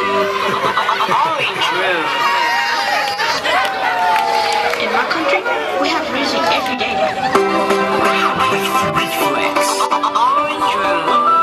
Orange room. In my country, we have music every day. Orange room.